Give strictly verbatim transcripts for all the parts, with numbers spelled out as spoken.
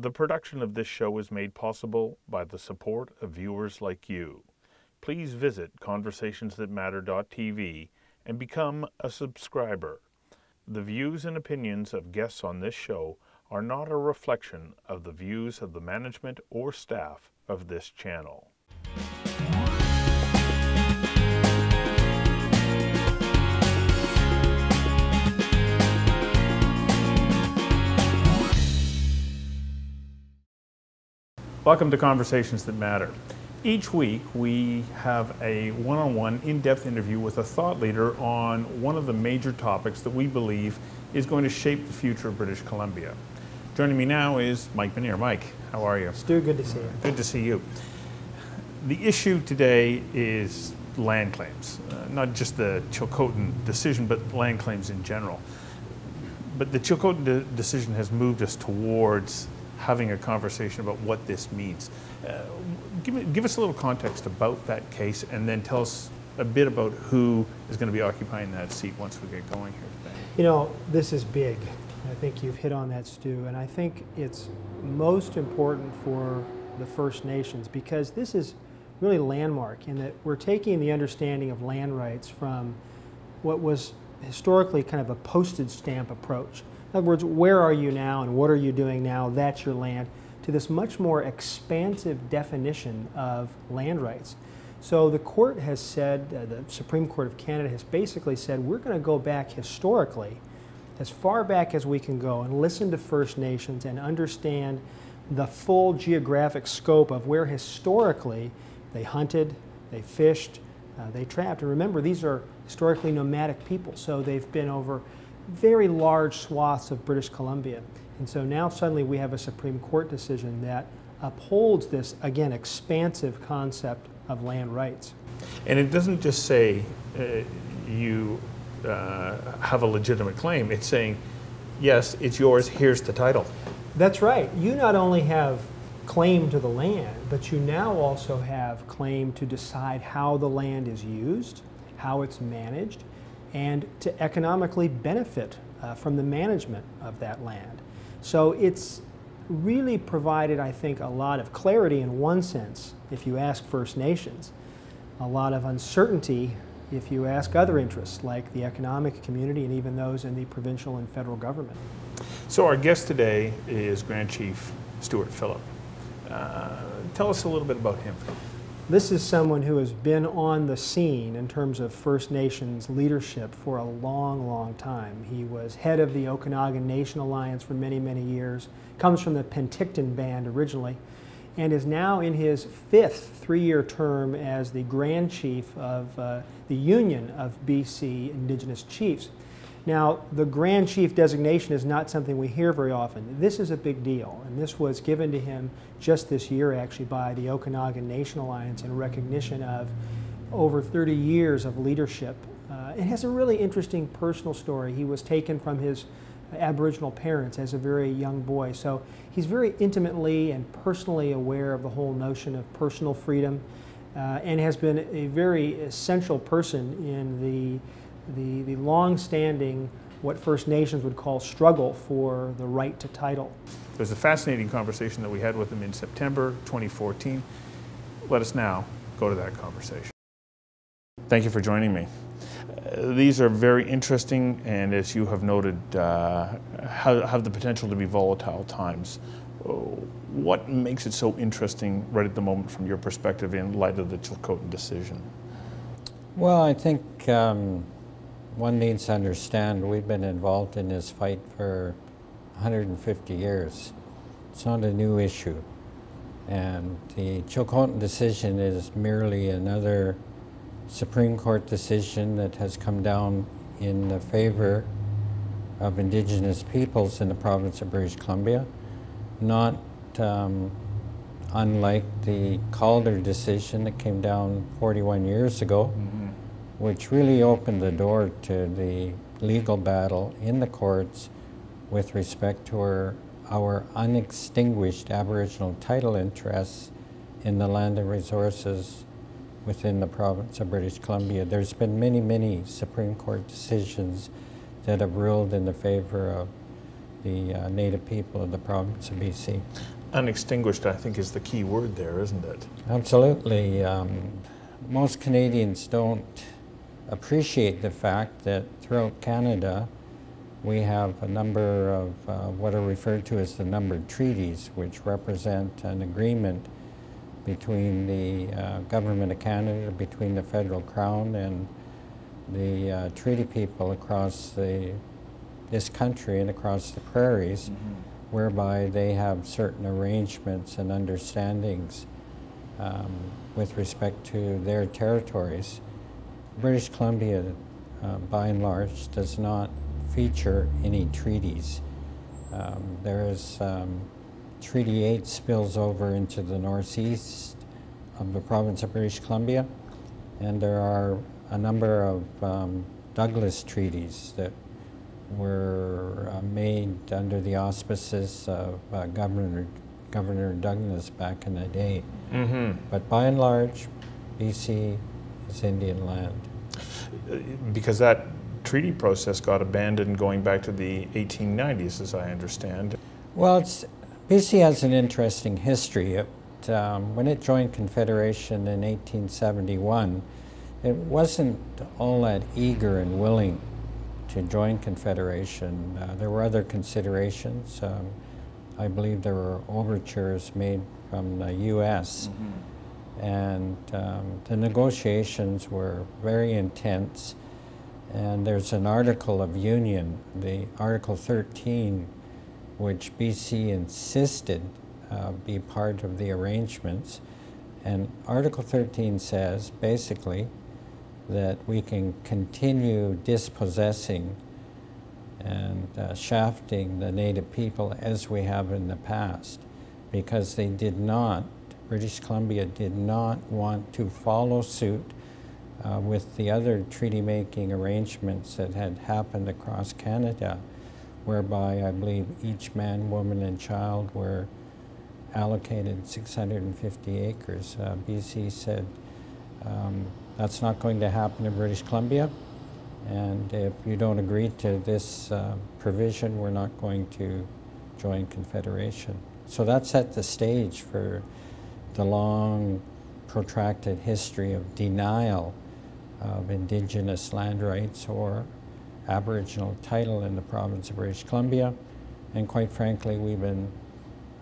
The production of this show is made possible by the support of viewers like you. Please visit conversations that matter dot t v and become a subscriber. The views and opinions of guests on this show are not a reflection of the views of the management or staff of this channel. Welcome to Conversations That Matter. Each week we have a one-on-one in-depth interview with a thought leader on one of the major topics that we believe is going to shape the future of British Columbia. Joining me now is Mike Manier. Mike, how are you? Stu, good to see you. Good to see you. The issue today is land claims, uh, not just the Tsilhqot'in decision, but land claims in general. But the Tsilhqot'in de decision has moved us towards having a conversation about what this means. Uh, give, give us a little context about that case, and then tell us a bit about who is going to be occupying that seat once we get going here today. You know, this is big. I think you've hit on that, Stu, and I think it's most important for the First Nations because this is really landmark in that we're taking the understanding of land rights from what was historically kind of a postage stamp approach. In other words, where are you now and what are you doing now, that's your land, to this much more expansive definition of land rights. So the court has said, uh, the Supreme Court of Canada has basically said, we're going to go back historically, as far back as we can go, and listen to First Nations and understand the full geographic scope of where historically they hunted, they fished, uh, they trapped. And remember, these are historically nomadic people, so they've been over very large swaths of British Columbia. And so now suddenly we have a Supreme Court decision that upholds this, again, expansive concept of land rights. And it doesn't just say uh, you uh, have a legitimate claim. It's saying, yes, it's yours, here's the title. That's right. You not only have claim to the land, but you now also have claim to decide how the land is used, how it's managed, and to economically benefit uh, from the management of that land. So it's really provided, I think, a lot of clarity in one sense, if you ask First Nations, a lot of uncertainty if you ask other interests, like the economic community and even those in the provincial and federal government. So our guest today is Grand Chief Stewart Phillip. Uh, tell us a little bit about him. This is someone who has been on the scene in terms of First Nations leadership for a long, long time. He was head of the Okanagan Nation Alliance for many, many years, comes from the Penticton Band originally, and is now in his fifth three-year term as the Grand Chief of uh, the Union of B C Indigenous Chiefs. Now, the Grand Chief designation is not something we hear very often. This is a big deal, and this was given to him just this year, actually, by the Okanagan Nation Alliance in recognition of over thirty years of leadership. Uh, it has a really interesting personal story. He was taken from his Aboriginal parents as a very young boy, so he's very intimately and personally aware of the whole notion of personal freedom, uh, and has been a very essential person in the the, the long-standing, what First Nations would call, struggle for the right to title. It was a fascinating conversation that we had with him in September twenty fourteen. Let us now go to that conversation. Thank you for joining me. Uh, these are very interesting and, as you have noted, uh, have, have the potential to be volatile times. What makes it so interesting right at the moment from your perspective in light of the Tsilhqot'in decision? Well, I think um, one needs to understand we've been involved in this fight for one hundred fifty years. It's not a new issue. And the Tsilhqot'in decision is merely another Supreme Court decision that has come down in the favor of Indigenous peoples in the province of British Columbia, not um, unlike the Calder decision that came down forty-one years ago, mm-hmm. which really opened the door to the legal battle in the courts with respect to our, our unextinguished Aboriginal title interests in the land and resources within the province of British Columbia. There's been many, many Supreme Court decisions that have ruled in the favor of the uh, native people of the province of B C. Unextinguished, I think, is the key word there, isn't it? Absolutely. Um, most Canadians don't appreciate the fact that throughout Canada we have a number of uh, what are referred to as the numbered treaties, which represent an agreement between the uh, Government of Canada, between the Federal Crown and the uh, treaty people across the, this country and across the prairies, mm-hmm. whereby they have certain arrangements and understandings um, with respect to their territories. British Columbia, uh, by and large, does not feature any treaties. Um, there is um, Treaty eight spills over into the northeast of the province of British Columbia, and there are a number of um, Douglas treaties that were uh, made under the auspices of uh, Governor, Governor Douglas back in the day. Mm-hmm. But by and large, B C is Indian land. Because that treaty process got abandoned going back to the eighteen nineties, as I understand. Well, it's, B C has an interesting history. It, um, when it joined Confederation in eighteen seventy-one, it wasn't all that eager and willing to join Confederation. Uh, there were other considerations. Um, I believe there were overtures made from the U S Mm-hmm. and um, the negotiations were very intense. And there's an article of union, the Article thirteen, which B C insisted uh, be part of the arrangements. And Article thirteen says, basically, that we can continue dispossessing and uh, shafting the native people as we have in the past, because they did not, British Columbia did not want to follow suit uh, with the other treaty-making arrangements that had happened across Canada, whereby I believe each man, woman, and child were allocated six hundred fifty acres. Uh, B C said, um, that's not going to happen in British Columbia, and if you don't agree to this uh, provision, we're not going to join Confederation. So that set the stage for the long, protracted history of denial of Indigenous land rights or Aboriginal title in the province of British Columbia, and quite frankly, we've been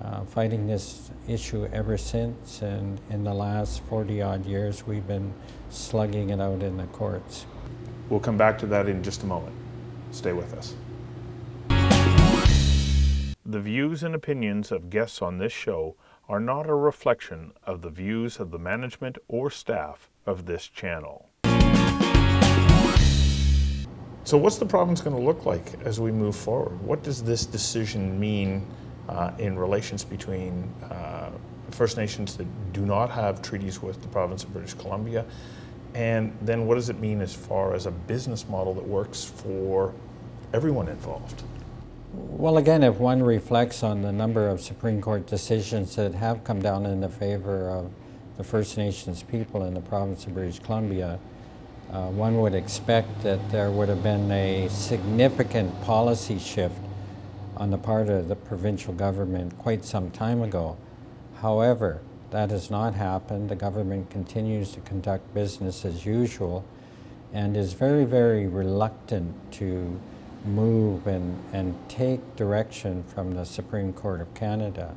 uh, fighting this issue ever since, and in the last forty odd years we've been slugging it out in the courts. We'll come back to that in just a moment. Stay with us. The views and opinions of guests on this show are not a reflection of the views of the management or staff of this channel. So what's the province going to look like as we move forward? What does this decision mean uh, in relations between uh, First Nations that do not have treaties with the province of British Columbia? And then what does it mean as far as a business model that works for everyone involved? Well, again, if one reflects on the number of Supreme Court decisions that have come down in the favor of the First Nations people in the province of British Columbia, uh, one would expect that there would have been a significant policy shift on the part of the provincial government quite some time ago. However, that has not happened. The government continues to conduct business as usual and is very, very reluctant to move and, and take direction from the Supreme Court of Canada.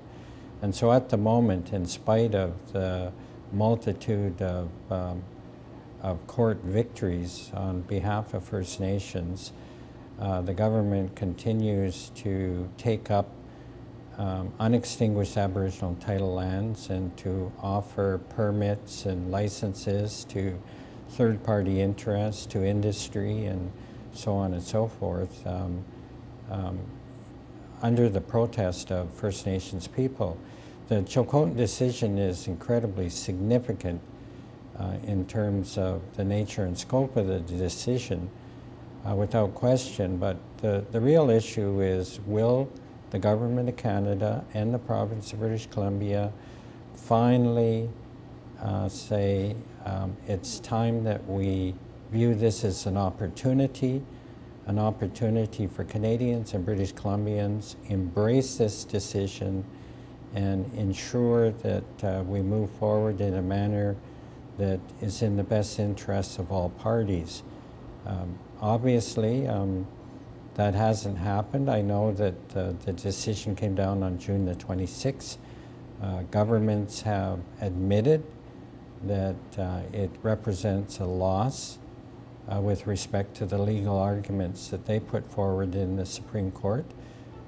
And so at the moment, in spite of the multitude of, um, of court victories on behalf of First Nations, uh, the government continues to take up Um, unextinguished Aboriginal title lands and to offer permits and licenses to third-party interests, to industry, and so on and so forth, um, um, under the protest of First Nations people. The Tsilhqot'in decision is incredibly significant uh, in terms of the nature and scope of the decision, uh, without question, but the, the real issue is, will the Government of Canada and the province of British Columbia finally uh, say um, it's time that we view this as an opportunity an opportunity for Canadians and British Columbians to embrace this decision and ensure that uh, we move forward in a manner that is in the best interests of all parties. Um, obviously, um, that hasn't happened. I know that uh, the decision came down on June the twenty-sixth. Uh, governments have admitted that uh, it represents a loss uh, with respect to the legal arguments that they put forward in the Supreme Court.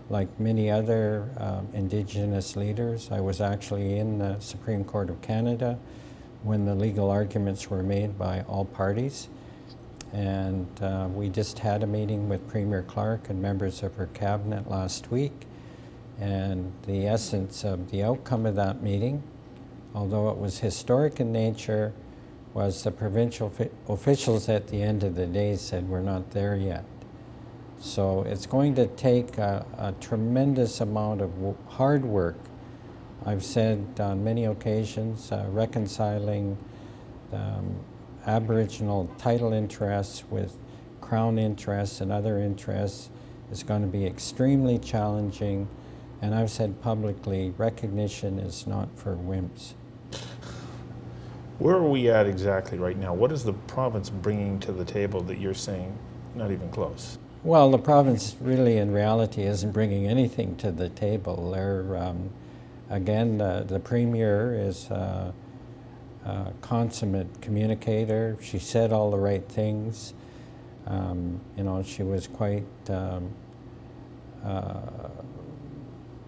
Like many other um, Indigenous leaders, I was actually in the Supreme Court of Canada when the legal arguments were made by all parties. And uh, we just had a meeting with Premier Clark and members of her cabinet last week. And the essence of the outcome of that meeting, although it was historic in nature, was the provincial officials at the end of the day said, we're not there yet. So it's going to take a, a tremendous amount of w hard work. I've said on many occasions, uh, reconciling um, Aboriginal title interests with Crown interests and other interests is going to be extremely challenging. And I've said publicly, recognition is not for wimps. Where are we at exactly right now? What is the province bringing to the table that you're saying not even close? Well, the province really, in reality, isn't bringing anything to the table. They're, um, again, uh, the Premier is a, a consummate communicator. She said all the right things. Um, you know, she was quite um, uh,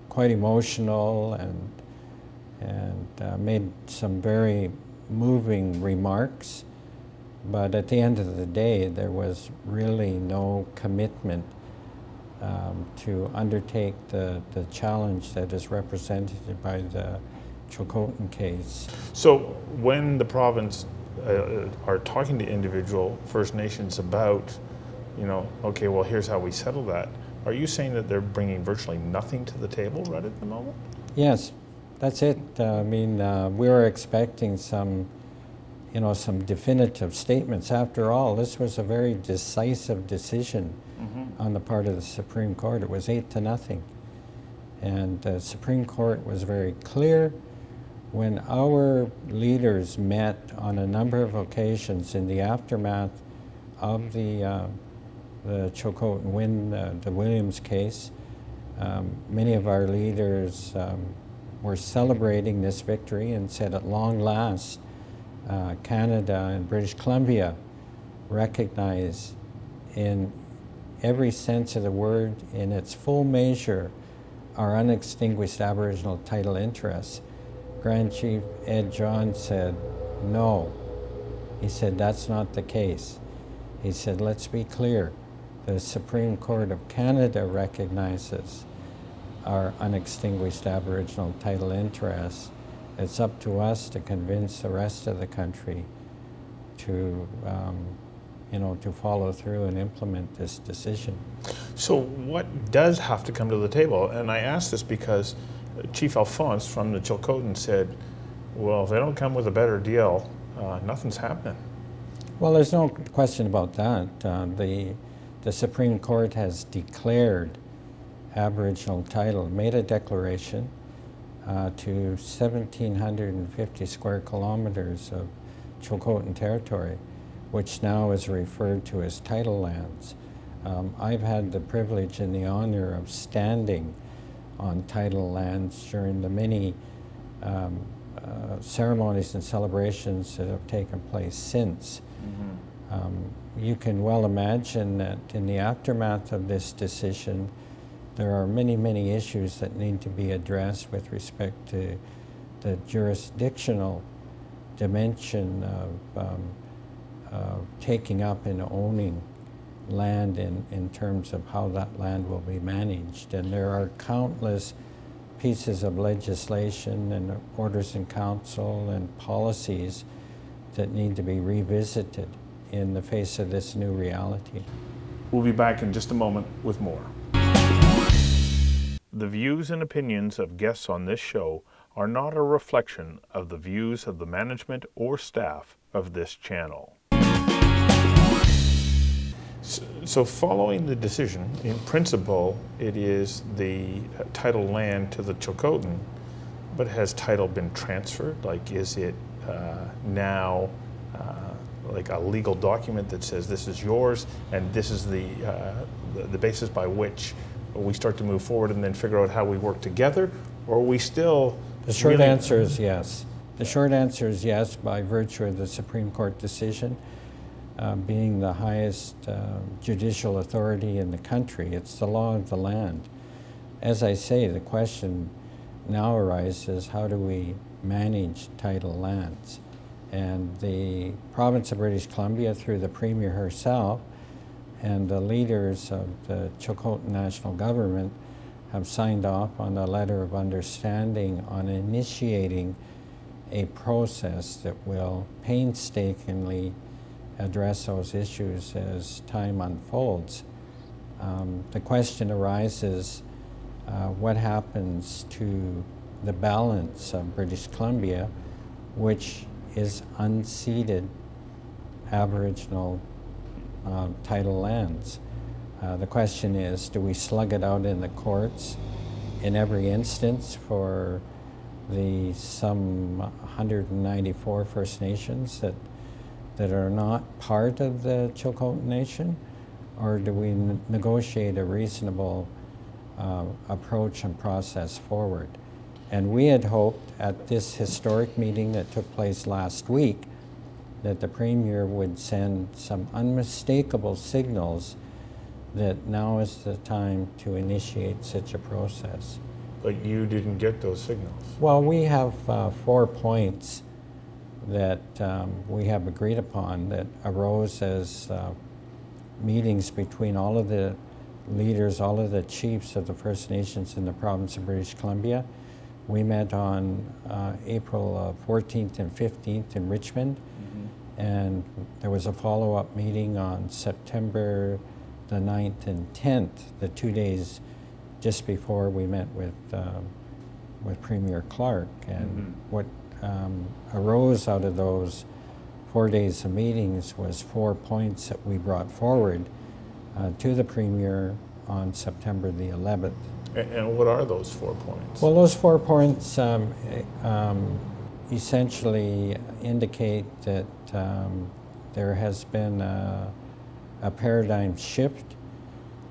quite emotional and and uh, made some very moving remarks. But at the end of the day, there was really no commitment um, to undertake the, the challenge that is represented by the Tsilhqot'in case. So when the province uh, are talking to individual First Nations about, you know, okay, well, here's how we settle that, are you saying that they're bringing virtually nothing to the table right at the moment? Yes, that's it. Uh, I mean, uh, we were expecting some you know, some definitive statements. After all, this was a very decisive decision mm-hmm. on the part of the Supreme Court. It was eight to nothing. And the Supreme Court was very clear. When our leaders met on a number of occasions in the aftermath of the, uh, the Tsilhqot'in win, uh, the Williams case, um, many of our leaders um, were celebrating this victory and said at long last, Uh, Canada and British Columbia recognize in every sense of the word, in its full measure, our unextinguished Aboriginal title interests. Grand Chief Ed John said, no. He said, that's not the case. He said, let's be clear. The Supreme Court of Canada recognizes our unextinguished Aboriginal title interests. It's up to us to convince the rest of the country to, um, you know, to follow through and implement this decision. So what does have to come to the table? And I ask this because Chief Alphonse from the Tsilhqot'in said, well, if they don't come with a better deal, uh, nothing's happening. Well, there's no question about that. Uh, the, the Supreme Court has declared Aboriginal title, made a declaration Uh, to one thousand seven hundred fifty square kilometers of Tsilhqot'in territory, which now is referred to as title lands. Um, I've had the privilege and the honor of standing on title lands during the many um, uh, ceremonies and celebrations that have taken place since. Mm-hmm. um, you can well imagine that in the aftermath of this decision, there are many, many issues that need to be addressed with respect to the jurisdictional dimension of, um, of taking up and owning land in, in terms of how that land will be managed. And there are countless pieces of legislation and orders in council and policies that need to be revisited in the face of this new reality. We'll be back in just a moment with more. The views and opinions of guests on this show are not a reflection of the views of the management or staff of this channel. So, so following the decision, in principle, it is the uh, title land to the Tsilhqot'in, but has title been transferred? Like, is it uh, now uh, like a legal document that says this is yours and this is the, uh, the, the basis by which we start to move forward and then figure out how we work together? Or are we still... The short really answer is yes. The short answer is yes, by virtue of the Supreme Court decision. Uh, being the highest uh, judicial authority in the country, it's the law of the land. As I say, the question now arises, how do we manage title lands? And the province of British Columbia, through the Premier herself and the leaders of the Tsilhqot'in National Government, have signed off on a letter of understanding on initiating a process that will painstakingly address those issues as time unfolds. Um, the question arises, uh, what happens to the balance of British Columbia, which is unceded Aboriginal uh, title lands? Uh, the question is, do we slug it out in the courts in every instance for the some one hundred ninety-four First Nations that that are not part of the Tsilhqot'in Nation? Or do we n negotiate a reasonable uh, approach and process forward? And we had hoped at this historic meeting that took place last week that the Premier would send some unmistakable signals that now is the time to initiate such a process. But you didn't get those signals. Well, we have uh, four points that um, we have agreed upon that arose as uh, meetings between all of the leaders, all of the chiefs of the First Nations in the province of British Columbia. We met on uh, April uh, fourteenth and fifteenth in Richmond, mm-hmm. and there was a follow-up meeting on September the ninth and tenth, the two days just before we met with, uh, with Premier Clark, and mm-hmm. what Um, arose out of those four days of meetings was four points that we brought forward uh, to the Premier on September the eleventh. And, and what are those four points? Well, those four points um, um, essentially indicate that um, there has been a, a paradigm shift,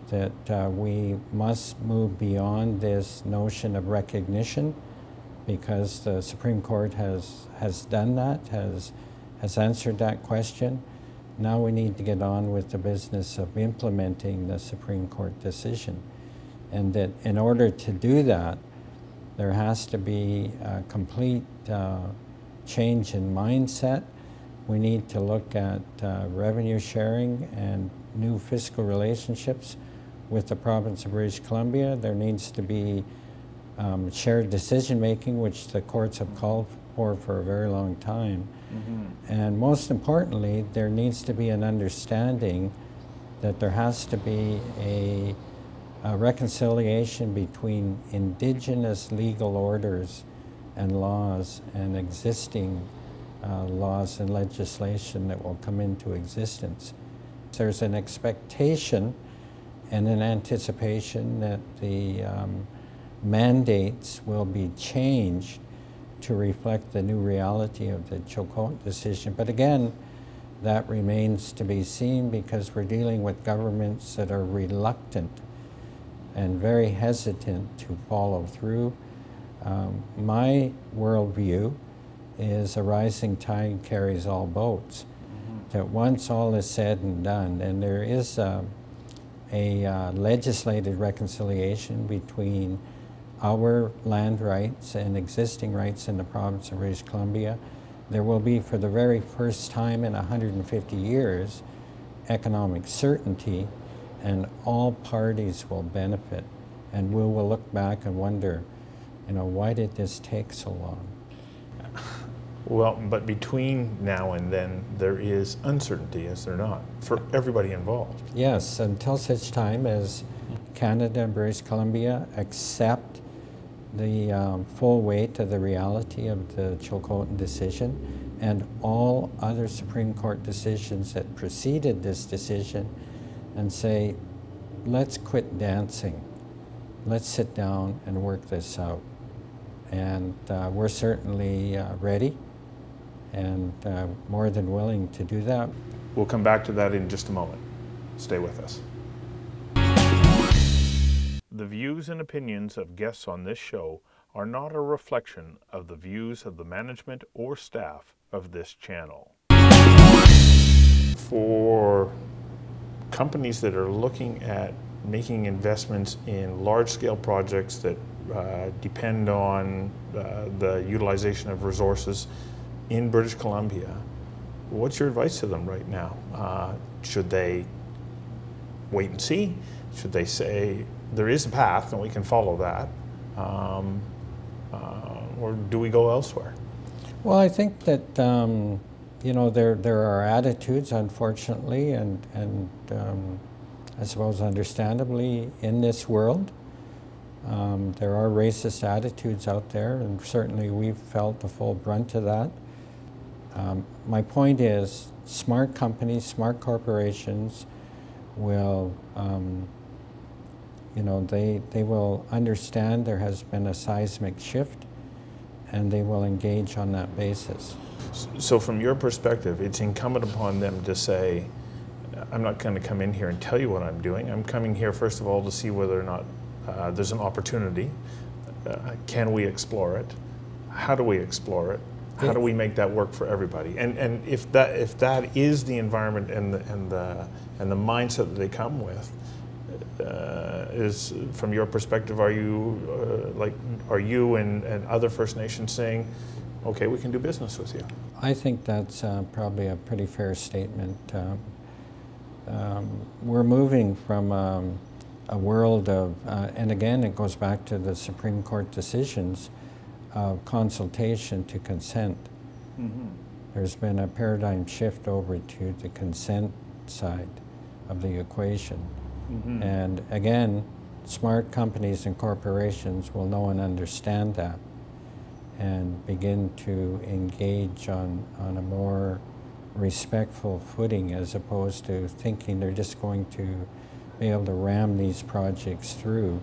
that uh, we must move beyond this notion of recognition, because the Supreme Court has, has done that, has, has answered that question. Now we need to get on with the business of implementing the Supreme Court decision. And that in order to do that, there has to be a complete uh, change in mindset. We need to look at uh, revenue sharing and new fiscal relationships with the province of British Columbia. There needs to be Um, shared decision-making, which the courts have called for for a very long time. Mm-hmm. And most importantly, there needs to be an understanding that there has to be a, a reconciliation between Indigenous legal orders and laws and existing uh, laws and legislation that will come into existence. There's an expectation and an anticipation that the um, mandates will be changed to reflect the new reality of the Tsilhqot'in decision. But again, that remains to be seen, because we're dealing with governments that are reluctant and very hesitant to follow through. Um, my worldview is a rising tide carries all boats. Mm-hmm. That once all is said and done, and there is a, a uh, legislated reconciliation between our land rights and existing rights in the province of British Columbia, there will be, for the very first time in one hundred fifty years, economic certainty, and all parties will benefit. And we will look back and wonder, you know, why did this take so long? Well, but between now and then, there is uncertainty, is there not, for everybody involved? Yes, until such time as Canada and British Columbia accept the um, full weight of the reality of the Tsilhqot'in decision and all other Supreme Court decisions that preceded this decision and say, let's quit dancing. Let's sit down and work this out. And uh, we're certainly uh, ready and uh, more than willing to do that. We'll come back to that in just a moment. Stay with us. The views and opinions of guests on this show are not a reflection of the views of the management or staff of this channel. For companies that are looking at making investments in large-scale projects that uh, depend on uh, the utilization of resources in British Columbia, what's your advice to them right now? Uh, should they wait and see? Should they say, there is a path and we can follow that? Um, uh, or do we go elsewhere? Well, I think that, um, you know, there, there are attitudes, unfortunately, and, and um, I suppose understandably in this world. Um, there are racist attitudes out there, and certainly we've felt the full brunt of that. Um, my point is, smart companies, smart corporations will, um, you know, they, they will understand there has been a seismic shift, and they will engage on that basis. So from your perspective, it's incumbent upon them to say, I'm not going to come in here and tell you what I'm doing. I'm coming here, first of all, to see whether or not uh, there's an opportunity. Uh, can we explore it? How do we explore it? How do we make that work for everybody? And and if that if that is the environment and the and the and the mindset that they come with, uh, is from your perspective, are you uh, like are you and, and other First Nations saying, okay, we can do business with you? I think that's uh, probably a pretty fair statement. Um, um, we're moving from um, a world of, uh, and again, it goes back to the Supreme Court decisions. Of consultation to consent. Mm-hmm. There's been a paradigm shift over to the consent side of the equation. Mm-hmm. And again, smart companies and corporations will know and understand that and begin to engage on, on a more respectful footing as opposed to thinking they're just going to be able to ram these projects through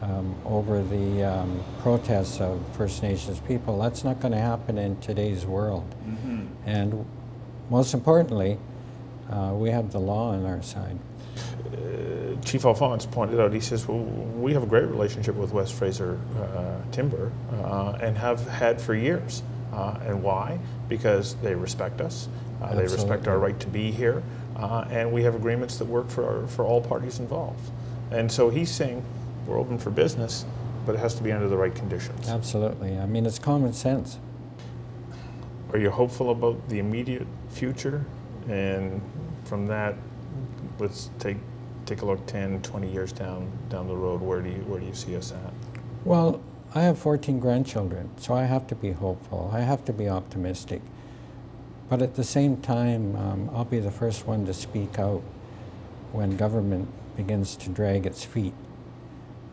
Um, over the um, protests of First Nations people. That's not going to happen in today's world. Mm-hmm. And most importantly, uh, we have the law on our side. Uh, Chief Alphonse pointed out, he says, well, we have a great relationship with West Fraser uh, Timber uh, and have had for years. Uh, and why? Because they respect us. Uh, they respect our right to be here. Uh, and we have agreements that work for, our, for all parties involved. And so he's saying, we're open for business, but it has to be under the right conditions. Absolutely. I mean, it's common sense. Are you hopeful about the immediate future? And from that, let's take take a look ten, twenty years down down the road. Where do you where do you see us at? Well, I have fourteen grandchildren, so I have to be hopeful. I have to be optimistic. But at the same time, um, I'll be the first one to speak out when government begins to drag its feet.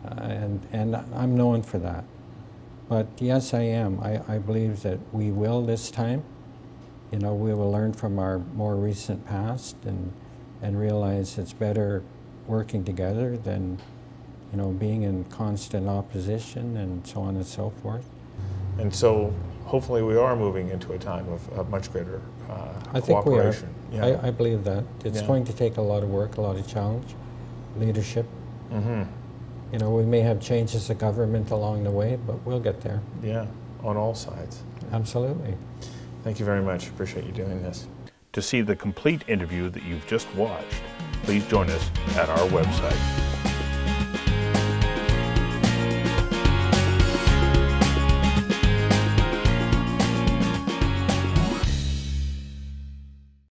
Uh, and, and I'm known for that. But yes, I am. I, I believe that we will this time. You know, we will learn from our more recent past and, and realize it's better working together than, you know, being in constant opposition and so on and so forth. And so hopefully we are moving into a time of, of much greater uh, I cooperation. Think we are. Yeah. I, I believe that. It's yeah. going to take a lot of work, a lot of challenge, leadership. Mm-hmm. You know, we may have changes of government along the way, but we'll get there. Yeah, on all sides. Absolutely. Thank you very much. Appreciate you doing this. To see the complete interview that you've just watched, please join us at our website.